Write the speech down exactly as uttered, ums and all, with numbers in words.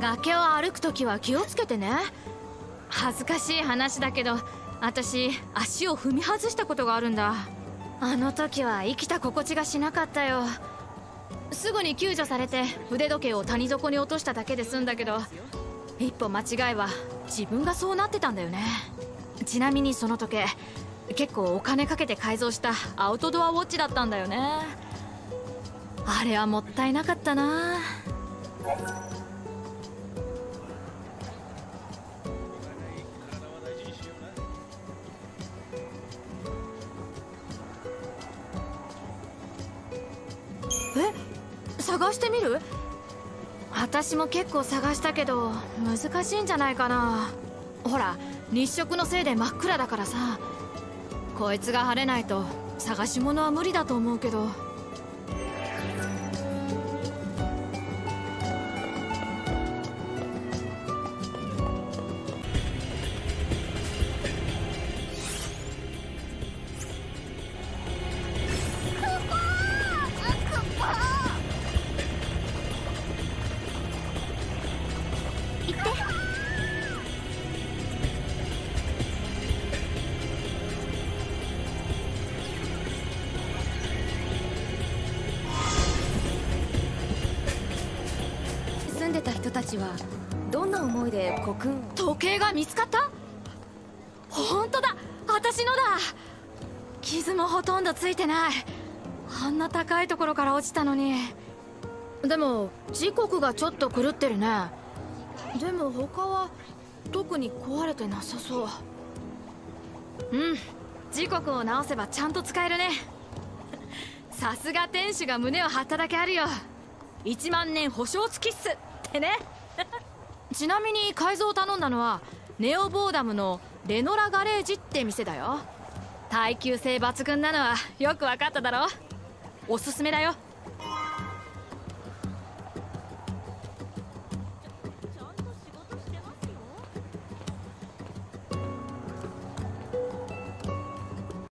崖を歩くときは気をつけてね。恥ずかしい話だけど、私足を踏み外したことがあるんだ。あの時は生きた心地がしなかったよ。すぐに救助されて腕時計を谷底に落としただけで済んだけど、一歩間違えば自分がそうなってたんだよね。ちなみにその時計、結構お金かけて改造したアウトドアウォッチだったんだよね。あれはもったいなかったな。え、探してみる？私も結構探したけど難しいんじゃないかな。ほら、日食のせいで真っ暗だからさ。こいつが晴れないと探し物は無理だと思うけど。どんな思いでコクーン時計が見つかった。本当だ、私のだ。傷もほとんどついてない。あんな高いところから落ちたのに。でも時刻がちょっと狂ってるね。でも他は特に壊れてなさそう。うん、時刻を直せばちゃんと使えるね。さすが店主が胸を張っただけあるよ。いちまんねん保証付きっすってね。ちなみに改造を頼んだのはネオボーダムのレノラガレージって店だよ。耐久性抜群なのはよく分かっただろ。おすすめだよ。